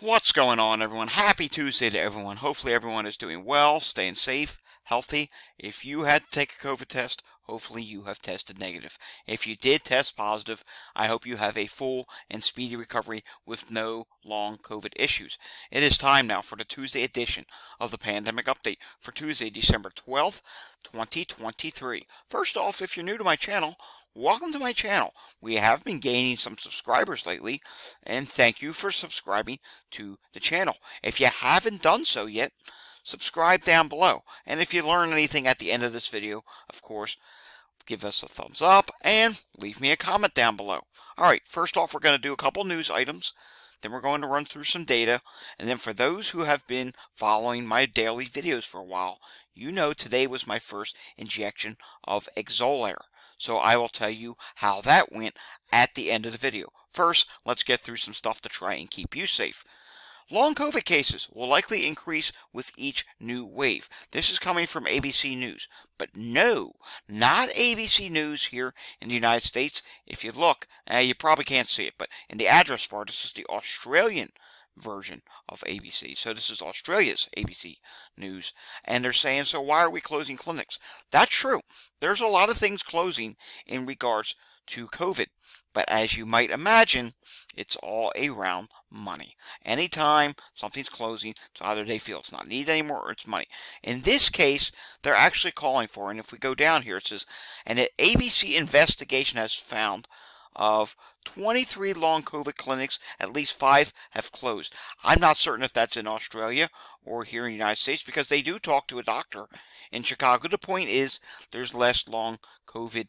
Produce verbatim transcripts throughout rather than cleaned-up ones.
What's going on, everyone? Happy Tuesday to everyone. Hopefully everyone is doing well, staying safe, healthy. If you had to take a COVID test, hopefully you have tested negative. If you did test positive, I hope you have a full and speedy recovery with no long COVID issues. It is time now for the Tuesday edition of the Pandemic Update for Tuesday, December twelfth, twenty twenty-three. First off, if you're new to my channel, welcome to my channel. We have been gaining some subscribers lately, and thank you for subscribing to the channel. If you haven't done so yet, subscribe down below. And if you learn anything at the end of this video, of course, give us a thumbs up and leave me a comment down below. All right, first off, we're going to do a couple news items. Then we're going to run through some data. And then for those who have been following my daily videos for a while, you know today was my first injection of Xolair. So I will tell you how that went at the end of the video. First, let's get through some stuff to try and keep you safe. Long COVID cases will likely increase with each new wave. This is coming from A B C News. But no, not A B C News here in the United States. If you look, uh, you probably can't see it, but in the address bar, this is the Australian version of A B C. So this is Australia's A B C News, and they're saying, so why are we closing clinics? That's true. There's a lot of things closing in regards to COVID, but as you might imagine, it's all around money. Anytime something's closing, it's either they feel it's not needed anymore or it's money. In this case, they're actually calling for, and if we go down here, it says, and an A B C investigation has found of twenty-three long COVID clinics, at least five have closed. I'm not certain if that's in Australia or here in the United States, because they do talk to a doctor in Chicago. The point is there's less long COVID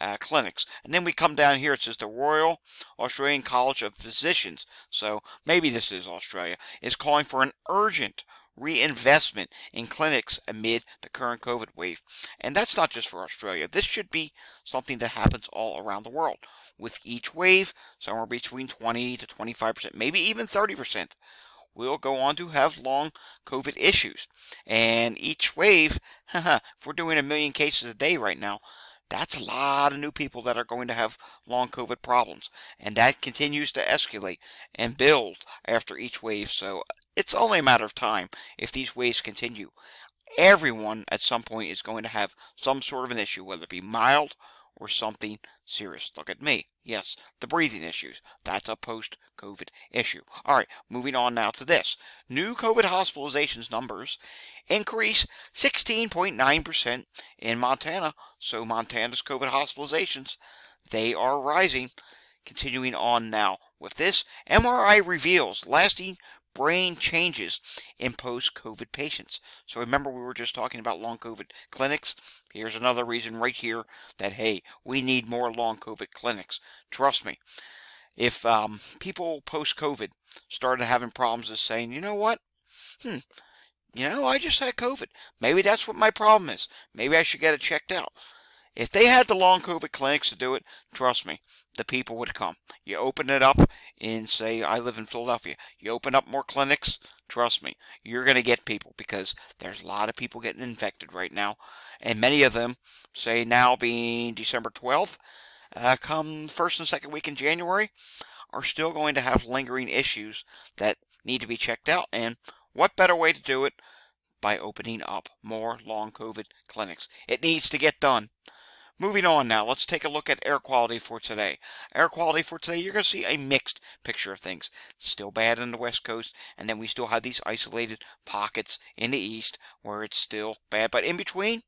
uh, clinics. And then we come down here, it says the Royal Australian College of Physicians, so maybe this is Australia, is calling for an urgent reinvestment in clinics amid the current COVID wave. And that's not just for Australia. This should be something that happens all around the world. With each wave, somewhere between twenty to twenty-five percent, maybe even thirty percent, will go on to have long COVID issues. And each wave, if we're doing a million cases a day right now, that's a lot of new people that are going to have long COVID problems. And that continues to escalate and build after each wave. So it's only a matter of time if these waves continue. Everyone at some point is going to have some sort of an issue, whether it be mild or something serious. Look at me. Yes, the breathing issues. That's a post-COVID issue. All right, moving on now to this. New COVID hospitalizations numbers increase sixteen point nine percent in Montana. So Montana's COVID hospitalizations, they are rising. Continuing on now with this, M R I reveals lasting brain changes in post-COVID patients. So remember, we were just talking about long COVID clinics. Here's another reason right here that, hey, we need more long COVID clinics. Trust me. If um, people post-COVID started having problems of saying, you know what? Hmm. You know, I just had COVID. Maybe that's what my problem is. Maybe I should get it checked out. If they had the long COVID clinics to do it, trust me, the people would come. You open it up in, say, I live in Philadelphia. You open up more clinics, trust me, you're going to get people, because there's a lot of people getting infected right now. And many of them, say now being December twelfth, uh, come first and second week in January, are still going to have lingering issues that need to be checked out. And what better way to do it by opening up more long COVID clinics? It needs to get done. Moving on now, let's take a look at air quality for today. Air quality for today, you're going to see a mixed picture of things. Still bad on the West Coast, and then we still have these isolated pockets in the East where it's still bad. But in between,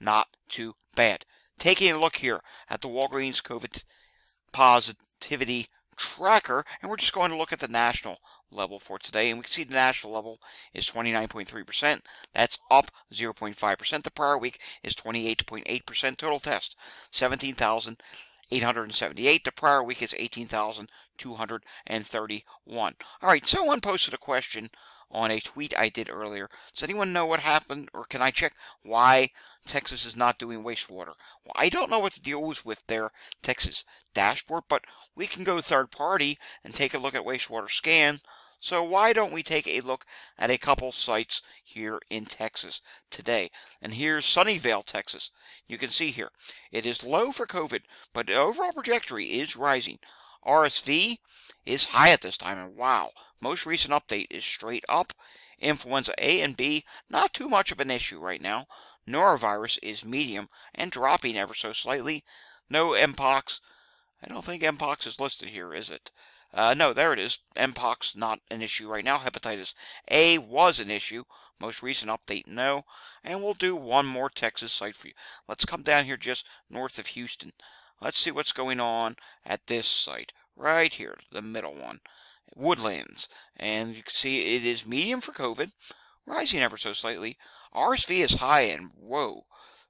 not too bad. Taking a look here at the Walgreens COVID positivity tracker, and we're just going to look at the national level for today, and we can see the national level is twenty-nine point three percent. That's up zero point five percent. The prior week is twenty-eight point eight percent. Total test seventeen thousand eight hundred seventy-eight. The prior week is eighteen thousand two hundred thirty-one. All right, someone posted a question on a tweet I did earlier. Does anyone know what happened, or can I check why Texas is not doing wastewater? Well, I don't know what the deal was with their Texas dashboard, but we can go third party and take a look at Wastewater Scan. So why don't we take a look at a couple sites here in Texas today? And here's Sunnyvale, Texas. You can see here, it is low for COVID, but the overall trajectory is rising. R S V is high at this time, and wow, most recent update is straight up. Influenza A and B, not too much of an issue right now. Norovirus is medium and dropping ever so slightly. No M POX. I don't think M POX is listed here, is it? Uh, no, there it is. M POX, not an issue right now. Hepatitis A was an issue. Most recent update, no. And we'll do one more Texas site for you. Let's come down here just north of Houston. Let's see what's going on at this site. Right here, the middle one. Woodlands, and you can see it is medium for COVID, rising ever so slightly. R S V is high, and whoa,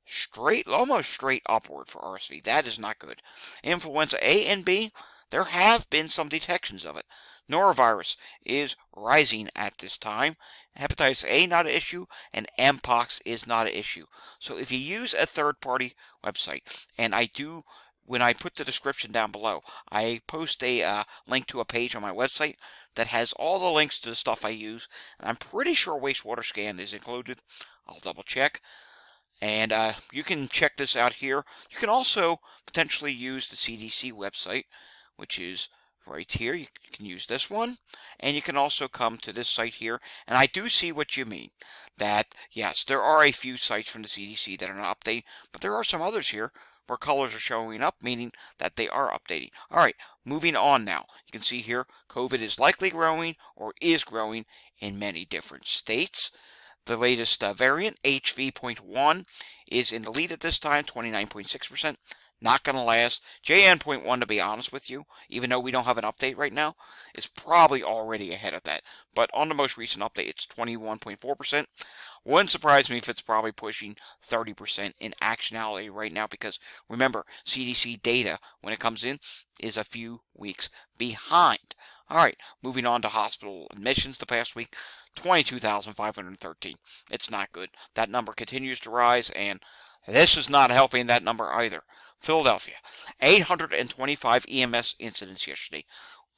straight, almost straight upward for R S V. That is not good. Influenza A and B, there have been some detections of it. Norovirus is rising at this time. Hepatitis A not an issue, and M POX is not an issue. So if you use a third-party website, and I do. When I put the description down below, I post a uh, link to a page on my website that has all the links to the stuff I use. And I'm pretty sure Wastewater Scan is included. I'll double check. And uh, you can check this out here. You can also potentially use the C D C website, which is right here. You can use this one. And you can also come to this site here. And I do see what you mean. That, yes, there are a few sites from the C D C that are not updating, but there are some others here where colors are showing up, meaning that they are updating. All right, moving on now. You can see here, COVID is likely growing or is growing in many different states. The latest uh, variant, H V point one, is in the lead at this time, twenty-nine point six percent. Not going to last. J N point one, to be honest with you, even though we don't have an update right now, is probably already ahead of that. But on the most recent update, it's twenty-one point four percent. Wouldn't surprise me if it's probably pushing thirty percent in actionality right now, because remember, C D C data, when it comes in, is a few weeks behind. All right, moving on to hospital admissions the past week, twenty-two thousand five hundred thirteen. It's not good. That number continues to rise, and this is not helping that number either. Philadelphia, eight hundred twenty-five E M S incidents yesterday.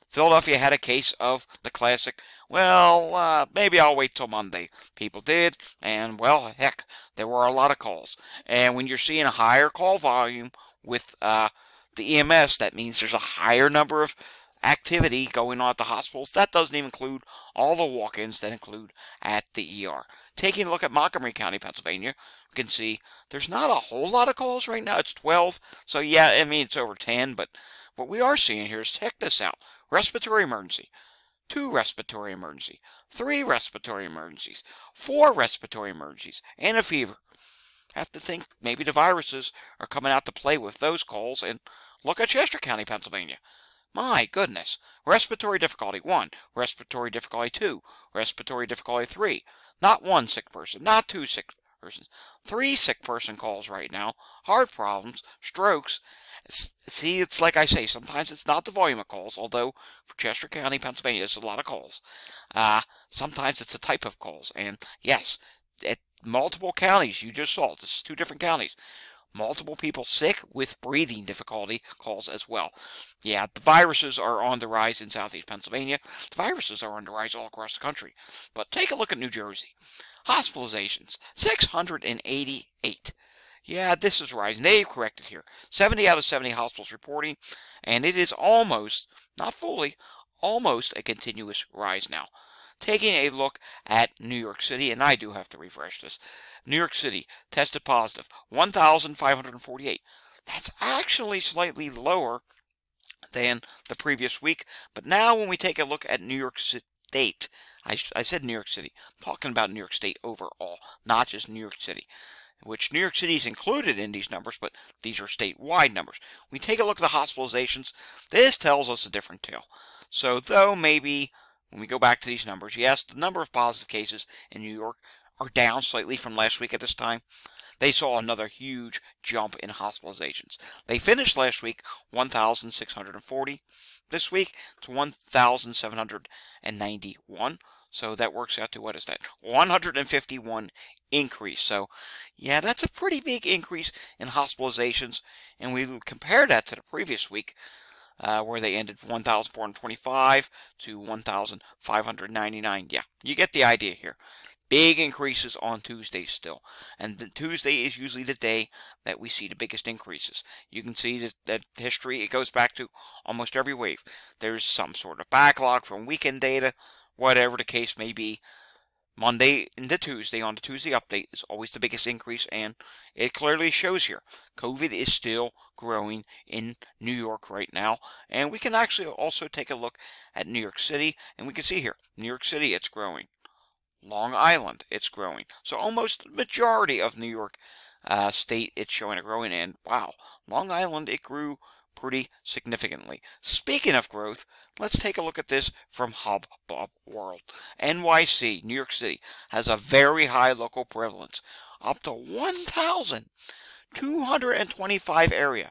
Philadelphia had a case of the classic, well, uh, maybe I'll wait till Monday. People did, and, well, heck, there were a lot of calls. And when you're seeing a higher call volume with uh, the E M S, that means there's a higher number of activity going on at the hospitals. That doesn't even include all the walk-ins that include at the E R. Taking a look at Montgomery County, Pennsylvania, you can see there's not a whole lot of calls right now. It's twelve, so yeah, I mean, it's over ten, but what we are seeing here is, check this out, respiratory emergency, two respiratory emergency, three respiratory emergencies, four respiratory emergencies, and a fever. I have to think maybe the viruses are coming out to play with those calls, and look at Chester County, Pennsylvania. My goodness. Respiratory difficulty one, respiratory difficulty two, respiratory difficulty three. Not one sick person, not two sick persons. Three sick person calls right now. Heart problems, strokes. See, it's like I say, sometimes it's not the volume of calls, although for Chester County, Pennsylvania, there's a lot of calls. Uh, sometimes it's the type of calls. And yes, at multiple counties, you just saw, this is two different counties. Multiple people sick with breathing difficulty calls as well. Yeah, the viruses are on the rise in Southeast Pennsylvania. The viruses are on the rise all across the country. But take a look at New Jersey. Hospitalizations, six hundred eighty-eight. Yeah, this is rising. They've corrected here. seventy out of seventy hospitals reporting, and it is almost, not fully, almost a continuous rise now. Taking a look at New York City, and I do have to refresh this. New York City tested positive, one thousand five hundred forty-eight. That's actually slightly lower than the previous week. But now when we take a look at New York State, I, I said New York City. I'm talking about New York State overall, not just New York City, which New York City is included in these numbers, but these are statewide numbers. When we take a look at the hospitalizations, this tells us a different tale. So though maybe when we go back to these numbers, yes, the number of positive cases in New York are down slightly from last week at this time. They saw another huge jump in hospitalizations. They finished last week one thousand six hundred forty. This week it's one thousand seven hundred ninety-one. So that works out to, what is that, one hundred fifty-one increase. So, yeah, that's a pretty big increase in hospitalizations. And we compare that to the previous week, Uh, where they ended one thousand four hundred twenty-five to one thousand five hundred ninety-nine. Yeah, you get the idea here. big increases on Tuesday still. And the Tuesday is usually the day that we see the biggest increases. You can see that, that history, it goes back to almost every wave. There's some sort of backlog from weekend data, whatever the case may be. Monday into Tuesday, on the Tuesday update, is always the biggest increase, and it clearly shows here. COVID is still growing in New York right now, and we can actually also take a look at New York City, and we can see here, New York City, it's growing. Long Island, it's growing. So almost the majority of New York uh, State, it's showing a growing, and wow, Long Island, it grew pretty significantly. Speaking of growth, let's take a look at this from HubB World. N Y C, New York City, has a very high local prevalence, up to one thousand two hundred twenty-five area.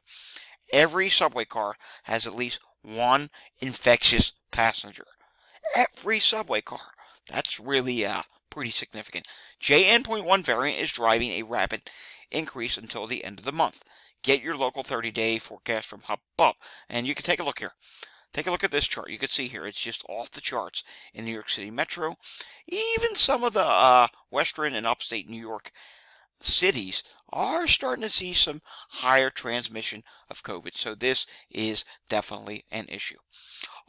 Every subway car has at least one infectious passenger. Every subway car. That's really uh, pretty significant. J N point one variant is driving a rapid increase until the end of the month. Get your local thirty-day forecast from HubB. And you can take a look here. Take a look at this chart. You can see here, it's just off the charts in New York City Metro. Even some of the uh, western and upstate New York cities are starting to see some higher transmission of COVID. So this is definitely an issue.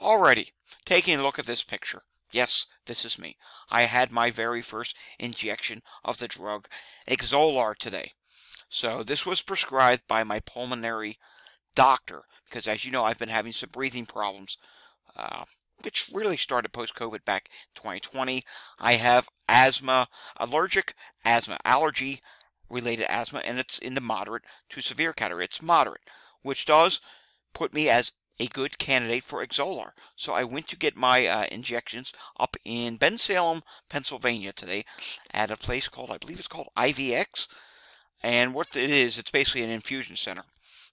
Alrighty, taking a look at this picture. Yes, this is me. I had my very first injection of the drug Xolair today. So this was prescribed by my pulmonary doctor because, as you know, I've been having some breathing problems, uh, which really started post-COVID back twenty twenty. I have asthma, allergic asthma, allergy-related asthma, and it's in the moderate to severe category. It's moderate, which does put me as a good candidate for Xolair. So I went to get my uh, injections up in Ben Salem, Pennsylvania today at a place called, I believe it's called I V X. And what it is, it's basically an infusion center.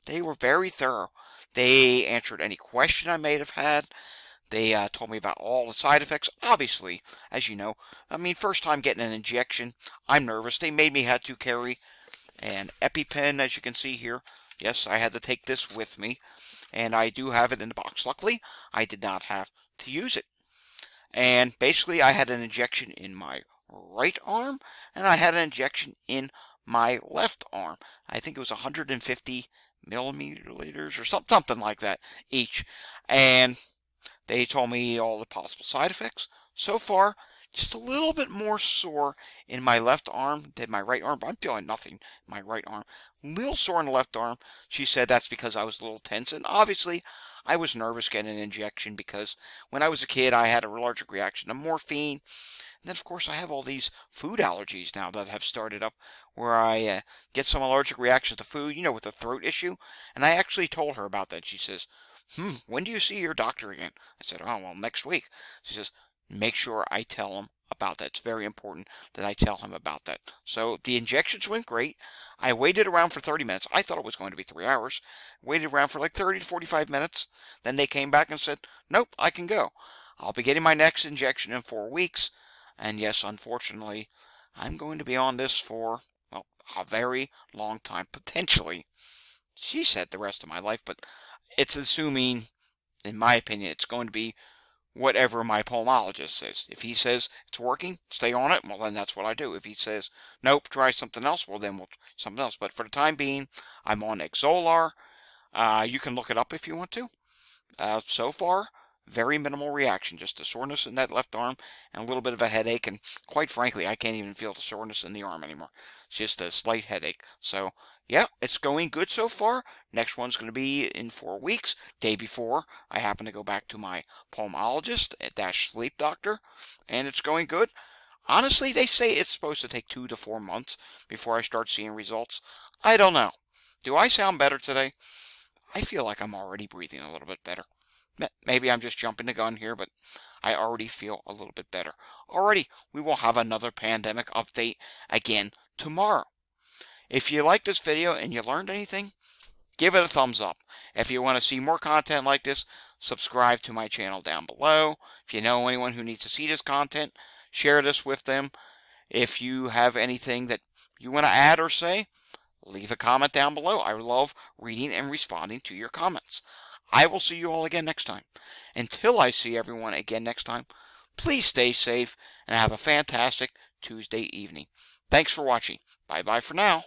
They were very thorough. They answered any question I may have had. They uh, told me about all the side effects. Obviously, as you know, I mean, first time getting an injection, I'm nervous. They made me have to carry an EpiPen, as you can see here. Yes, I had to take this with me. And I do have it in the box. Luckily, I did not have to use it. And basically, I had an injection in my right arm, and I had an injection in my left arm. I think it was one hundred fifty milliliters or something like that each. And they told me all the possible side effects. So far, just a little bit more sore in my left arm than my right arm, but I'm feeling nothing in my right arm. Little sore in the left arm. She said that's because I was a little tense, and obviously I was nervous getting an injection because when I was a kid I had a allergic reaction to morphine. And then, of course, I have all these food allergies now that have started up where I uh, get some allergic reactions to food, you know, with the throat issue. And I actually told her about that. She says, hmm, when do you see your doctor again? I said, oh, well, next week. She says, make sure I tell him about that. It's very important that I tell him about that. So the injections went great. I waited around for thirty minutes. I thought it was going to be three hours. Waited around for like thirty to forty-five minutes. Then they came back and said, nope, I can go. I'll be getting my next injection in four weeks. And yes, unfortunately, I'm going to be on this for, well, a very long time, potentially. She said the rest of my life, but it's assuming, in my opinion, it's going to be whatever my pulmonologist says. If he says it's working, stay on it, well, then that's what I do. If he says, nope, try something else, well, then we'll try something else. But for the time being, I'm on Xolair. Uh, you can look it up if you want to. Uh, so far, very minimal reaction, just a soreness in that left arm and a little bit of a headache. And quite frankly, I can't even feel the soreness in the arm anymore. It's just a slight headache. So, yeah, it's going good so far. Next one's going to be in four weeks. Day before, I happen to go back to my pulmonologist, dash sleep doctor, and it's going good. Honestly, they say it's supposed to take two to four months before I start seeing results. I don't know. Do I sound better today? I feel like I'm already breathing a little bit better. Maybe I'm just jumping the gun here, but I already feel a little bit better. Alrighty, we will have another pandemic update again tomorrow. If you like this video and you learned anything, give it a thumbs up. If you want to see more content like this, subscribe to my channel down below. If you know anyone who needs to see this content, share this with them. If you have anything that you want to add or say, leave a comment down below. I love reading and responding to your comments. I will see you all again next time. Until I see everyone again next time, please stay safe and have a fantastic Tuesday evening. Thanks for watching. Bye-bye for now.